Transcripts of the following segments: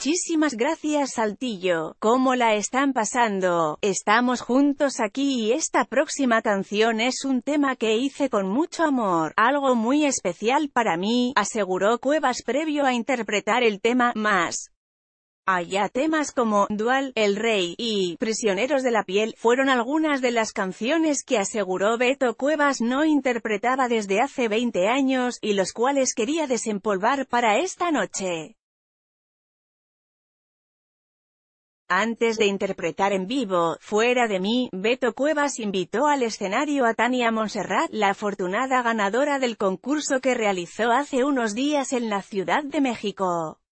Muchísimas gracias Saltillo, ¿cómo la están pasando? Estamos juntos aquí y esta próxima canción es un tema que hice con mucho amor, algo muy especial para mí, aseguró Cuevas previo a interpretar el tema, más allá temas como Dual, El Rey y Prisioneros de la Piel fueron algunas de las canciones que aseguró Beto Cuevas no interpretaba desde hace 20 años, y los cuales quería desempolvar para esta noche. Antes de interpretar en vivo, Fuera de mí, Beto Cuevas invitó al escenario a Tania Montserrat, la afortunada ganadora del concurso que realizó hace unos días en la Ciudad de México.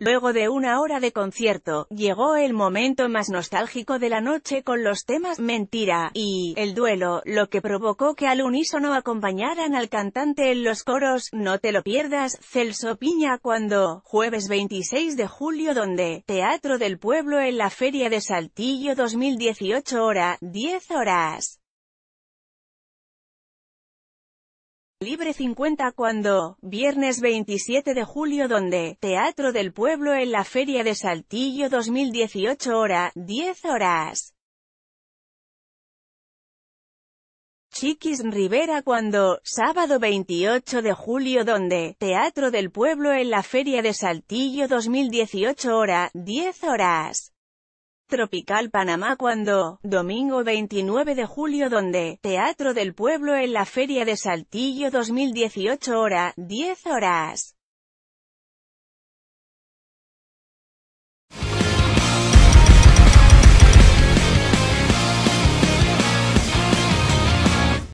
Luego de una hora de concierto, llegó el momento más nostálgico de la noche con los temas Mentira y El duelo, lo que provocó que al unísono acompañaran al cantante en los coros. No te lo pierdas, Celso Piña, cuando, jueves 26 de julio donde, Teatro del Pueblo en la Feria de Saltillo 2018 hora, 10 horas. Libre 50 cuando, viernes 27 de julio donde, Teatro del Pueblo en la Feria de Saltillo 2018 hora, 10 horas. Chiquis Rivera cuando, sábado 28 de julio donde, Teatro del Pueblo en la Feria de Saltillo 2018 hora, 10 horas. Tropical Panamá cuando, domingo 29 de julio donde, Teatro del Pueblo en la Feria de Saltillo 2018 hora, 10 horas.